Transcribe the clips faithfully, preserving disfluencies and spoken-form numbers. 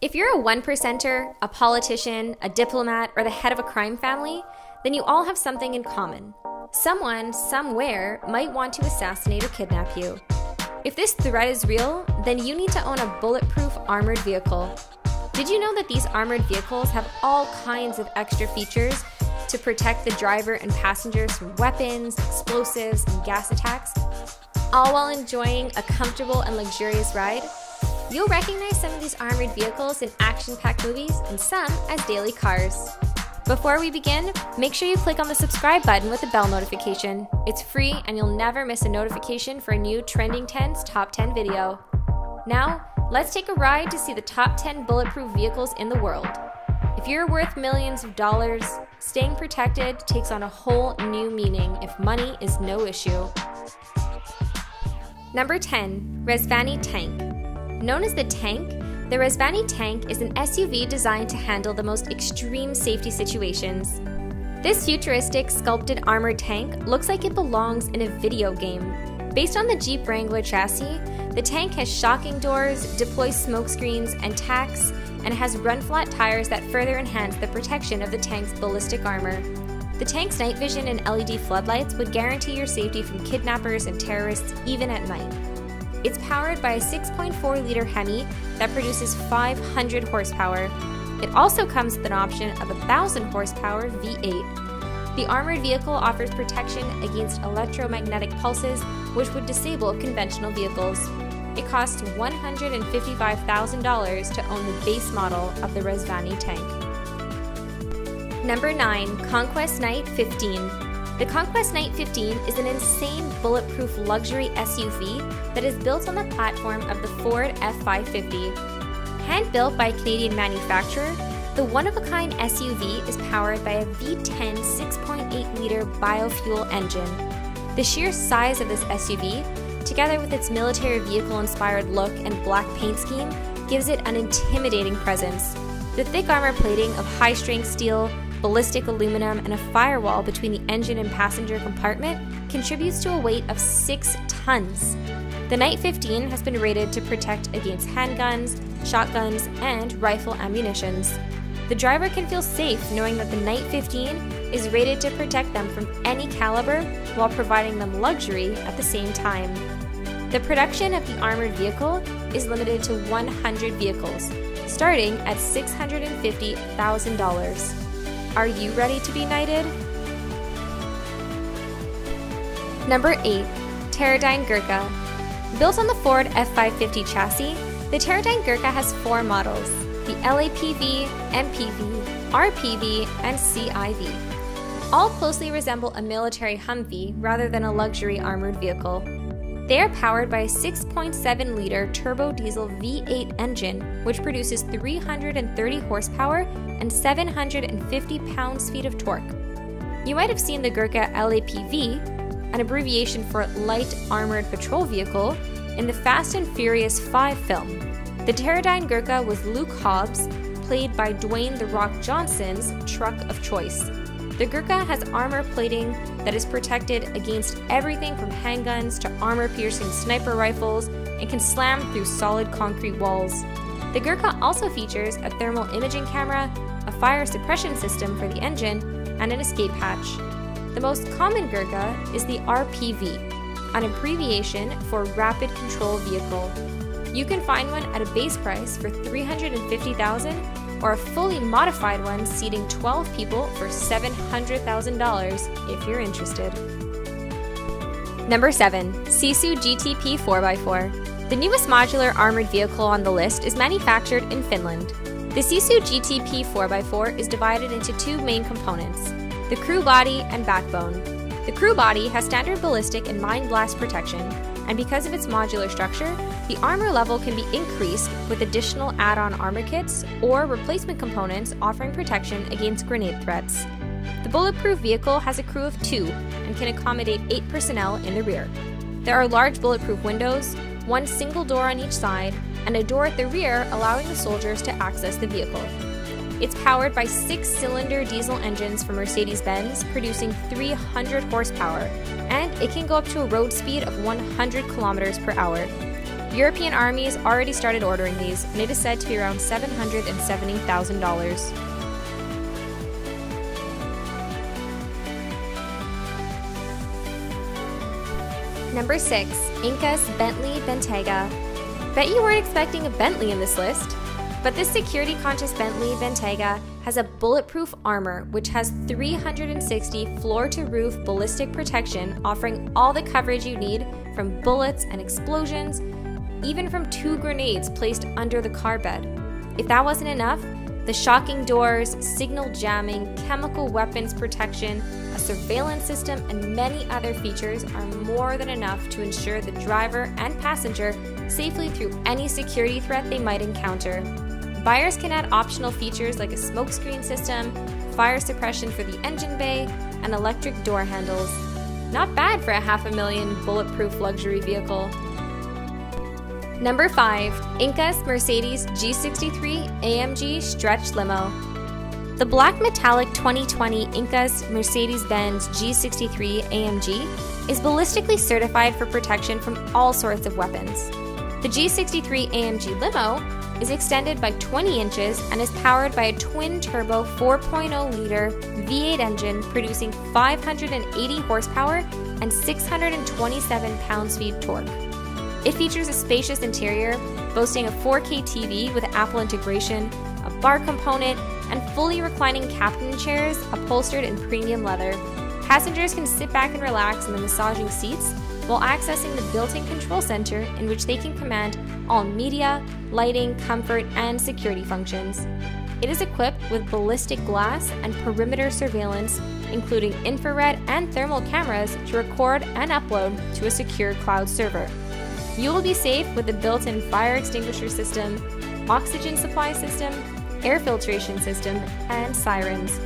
If you're a one percenter, a politician, a diplomat, or the head of a crime family, then you all have something in common. Someone, somewhere, might want to assassinate or kidnap you. If this threat is real, then you need to own a bulletproof armored vehicle. Did you know that these armored vehicles have all kinds of extra features to protect the driver and passengers from weapons, explosives, and gas attacks, all while enjoying a comfortable and luxurious ride? You'll recognize some of these armored vehicles in action-packed movies and some as daily cars. Before we begin, make sure you click on the subscribe button with the bell notification. It's free and you'll never miss a notification for a new Trending Tenz Top ten video. Now, let's take a ride to see the top ten bulletproof vehicles in the world. If you're worth millions of dollars, staying protected takes on a whole new meaning if money is no issue. Number ten. Rezvani Tank. Known as the Tank, the Rezvani Tank is an S U V designed to handle the most extreme safety situations. This futuristic sculpted armored tank looks like it belongs in a video game. Based on the Jeep Wrangler chassis, the tank has shocking doors, deploys smoke screens and tacks, and has run-flat tires that further enhance the protection of the tank's ballistic armor. The tank's night vision and L E D floodlights would guarantee your safety from kidnappers and terrorists even at night. It's powered by a six point four liter Hemi that produces five hundred horsepower. It also comes with an option of a one thousand horsepower V eight. The armored vehicle offers protection against electromagnetic pulses, which would disable conventional vehicles. It costs one hundred fifty-five thousand dollars to own the base model of the Rezvani Tank. Number nine. Conquest Knight fifteen. The Conquest Knight fifteen is an insane bulletproof luxury S U V that is built on the platform of the Ford F five fifty. Hand-built by a Canadian manufacturer, the one-of-a-kind S U V is powered by a V ten six point eight liter biofuel engine. The sheer size of this S U V, together with its military vehicle-inspired look and black paint scheme, gives it an intimidating presence. The thick armor plating of high-strength steel, ballistic aluminum, and a firewall between the engine and passenger compartment contributes to a weight of six tons. The Knight fifteen has been rated to protect against handguns, shotguns, and rifle ammunitions. The driver can feel safe knowing that the Knight fifteen is rated to protect them from any caliber while providing them luxury at the same time. The production of the armored vehicle is limited to one hundred vehicles, starting at six hundred fifty thousand dollars. Are you ready to be knighted? Number eight. Terradyne Gurkha. Built on the Ford F five fifty chassis, the Terradyne Gurkha has four models, the L A P V, M P V, R P V, and C I V. All closely resemble a military Humvee rather than a luxury armored vehicle. They are powered by a six point seven liter turbo diesel V eight engine, which produces three hundred thirty horsepower and seven hundred fifty pounds-feet of torque. You might have seen the Gurkha L A P V, an abbreviation for Light Armored Patrol Vehicle, in the Fast and Furious five film. The Terradyne Gurkha was Luke Hobbs, played by Dwayne "The Rock" Johnson's truck of choice. The Gurkha has armor plating that is protected against everything from handguns to armor-piercing sniper rifles and can slam through solid concrete walls. The Gurkha also features a thermal imaging camera, a fire suppression system for the engine, and an escape hatch. The most common Gurkha is the R P V, an abbreviation for Rapid Control Vehicle. You can find one at a base price for three hundred fifty thousand dollars or a fully modified one seating twelve people for seven hundred thousand dollars if you're interested. Number seven. Sisu G T P four by four. The newest modular armored vehicle on the list is manufactured in Finland. The Sisu G T P four by four is divided into two main components, the crew body and backbone. The crew body has standard ballistic and mine blast protection, and because of its modular structure, the armor level can be increased with additional add-on armor kits or replacement components offering protection against grenade threats. The bulletproof vehicle has a crew of two and can accommodate eight personnel in the rear. There are large bulletproof windows, one single door on each side, and a door at the rear allowing the soldiers to access the vehicle. It's powered by six-cylinder diesel engines from Mercedes-Benz, producing three hundred horsepower, and it can go up to a road speed of one hundred kilometers per hour. European armies already started ordering these, and it is said to be around seven hundred seventy thousand dollars. Number six. INKAS Bentley Bentayga. Bet you weren't expecting a Bentley in this list, but this security-conscious Bentley Bentayga has a bulletproof armor which has three hundred sixty floor-to-roof ballistic protection, offering all the coverage you need from bullets and explosions, even from two grenades placed under the car bed. If that wasn't enough, the shocking doors, signal jamming, chemical weapons protection, a surveillance system, and many other features are more than enough to ensure the driver and passenger safely through any security threat they might encounter. Buyers can add optional features like a smokescreen system, fire suppression for the engine bay, and electric door handles. Not bad for a half a million bulletproof luxury vehicle. Number five. INKAS Mercedes G sixty-three A M G Stretch Limo. The black metallic twenty twenty INKAS Mercedes-Benz G sixty-three A M G is ballistically certified for protection from all sorts of weapons. The G sixty-three A M G Limo is extended by twenty inches and is powered by a twin-turbo four point oh liter V eight engine producing five hundred eighty horsepower and six hundred twenty-seven pound-feet torque. It features a spacious interior, boasting a four K T V with Apple integration, a bar component, and fully reclining captain chairs upholstered in premium leather. Passengers can sit back and relax in the massaging seats while accessing the built-in control center, in which they can command all media, lighting, comfort, and security functions. It is equipped with ballistic glass and perimeter surveillance, including infrared and thermal cameras to record and upload to a secure cloud server. You will be safe with the built-in fire extinguisher system, oxygen supply system, air filtration system, and sirens.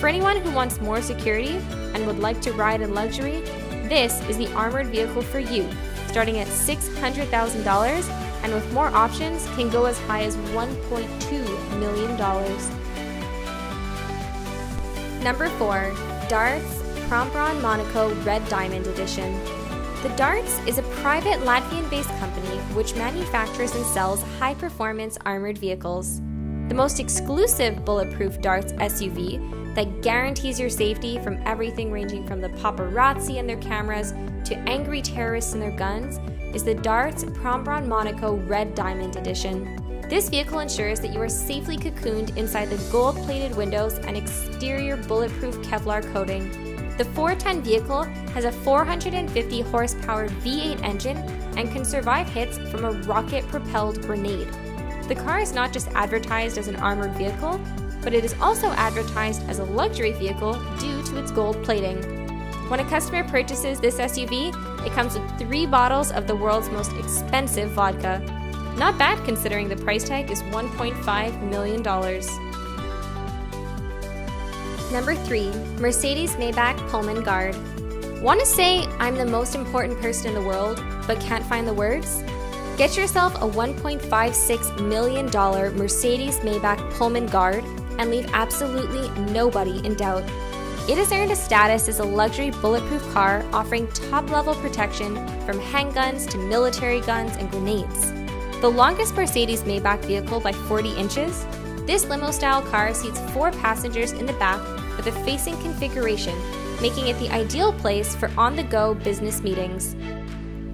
For anyone who wants more security and would like to ride in luxury, this is the armored vehicle for you, starting at six hundred thousand dollars, and with more options can go as high as one point two million dollars. Number four. Dartz Prombron Monaco Red Diamond Edition. The Dartz is a private Latvian-based company which manufactures and sells high-performance armored vehicles. The most exclusive bulletproof Dartz S U V that guarantees your safety from everything ranging from the paparazzi and their cameras to angry terrorists and their guns is the Dartz Prombron Monaco Red Diamond Edition. This vehicle ensures that you are safely cocooned inside the gold-plated windows and exterior bulletproof Kevlar coating. The four ten vehicle has a four hundred fifty horsepower V eight engine and can survive hits from a rocket-propelled grenade. The car is not just advertised as an armored vehicle, but it is also advertised as a luxury vehicle due to its gold plating. When a customer purchases this S U V, it comes with three bottles of the world's most expensive vodka. Not bad considering the price tag is one point five million dollars. Number three. Mercedes-Maybach Pullman Guard. Want to say, "I'm the most important person in the world," but can't find the words? Get yourself a one point five six million dollars Mercedes-Maybach Pullman Guard and leave absolutely nobody in doubt. It has earned a status as a luxury bulletproof car, offering top-level protection from handguns to military guns and grenades. The longest Mercedes-Maybach vehicle by forty inches, this limo-style car seats four passengers in the back with a facing configuration, making it the ideal place for on-the-go business meetings.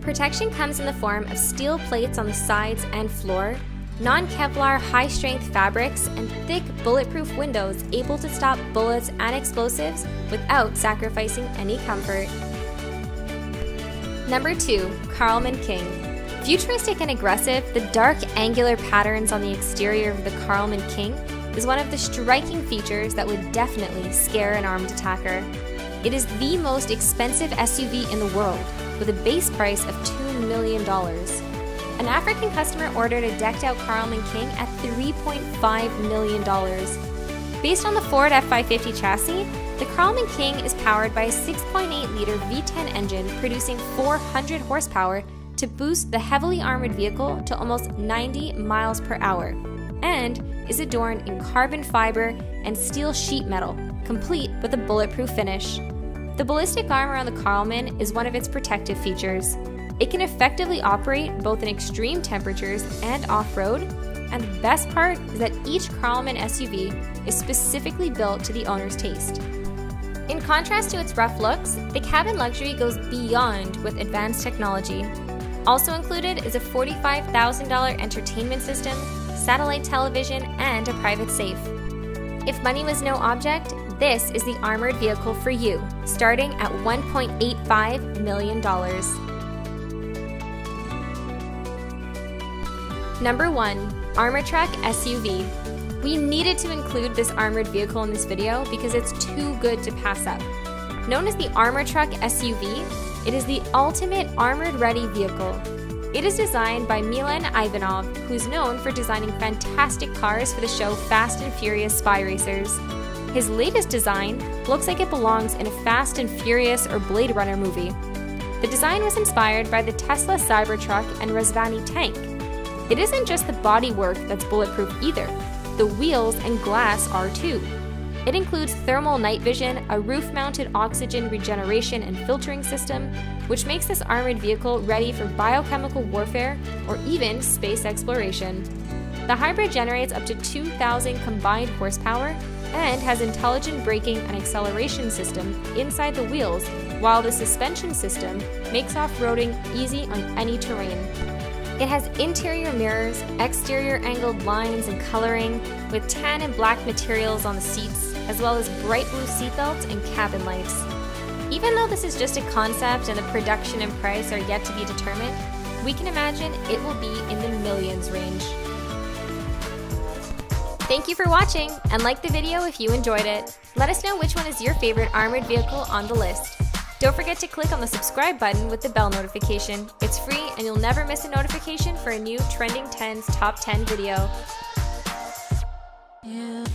Protection comes in the form of steel plates on the sides and floor, non-Kevlar high-strength fabrics, and thick bulletproof windows able to stop bullets and explosives without sacrificing any comfort. Number two. Karlmann King. Futuristic and aggressive, the dark angular patterns on the exterior of the Karlmann King is one of the striking features that would definitely scare an armed attacker. It is the most expensive S U V in the world, with a base price of two million dollars. An African customer ordered a decked-out Karlmann King at three point five million dollars. Based on the Ford F five fifty chassis, the Karlmann King is powered by a six point eight liter V ten engine producing four hundred horsepower to boost the heavily armored vehicle to almost ninety miles per hour, and is adorned in carbon fiber and steel sheet metal, complete with a bulletproof finish. The ballistic armor on the Karlmann is one of its protective features. It can effectively operate both in extreme temperatures and off-road, and the best part is that each Karlmann S U V is specifically built to the owner's taste. In contrast to its rough looks, the cabin luxury goes beyond with advanced technology. Also included is a forty-five thousand dollar entertainment system, satellite television, and a private safe. If money was no object, this is the armored vehicle for you, starting at one point eight five million dollars. Number one. Armortruck S U V. We needed to include this armored vehicle in this video because it's too good to pass up. Known as the Armortruck S U V, it is the ultimate armored-ready vehicle. It is designed by Milan Ivanov, who's known for designing fantastic cars for the show Fast and Furious Spy Racers. His latest design looks like it belongs in a Fast and Furious or Blade Runner movie. The design was inspired by the Tesla Cybertruck and Rezvani Tank. It isn't just the bodywork that's bulletproof either. The wheels and glass are too. It includes thermal night vision, a roof-mounted oxygen regeneration and filtering system, which makes this armored vehicle ready for biochemical warfare or even space exploration. The hybrid generates up to two thousand combined horsepower and has intelligent braking and acceleration system inside the wheels, while the suspension system makes off-roading easy on any terrain. It has interior mirrors, exterior angled lines and coloring, with tan and black materials on the seats, as well as bright blue seatbelts and cabin lights. Even though this is just a concept and the production and price are yet to be determined, we can imagine it will be in the millions range. Thank you for watching, and like the video if you enjoyed it. Let us know which one is your favorite armored vehicle on the list. Don't forget to click on the subscribe button with the bell notification. It's free and you'll never miss a notification for a new Trending Tenz Top ten video. Yeah.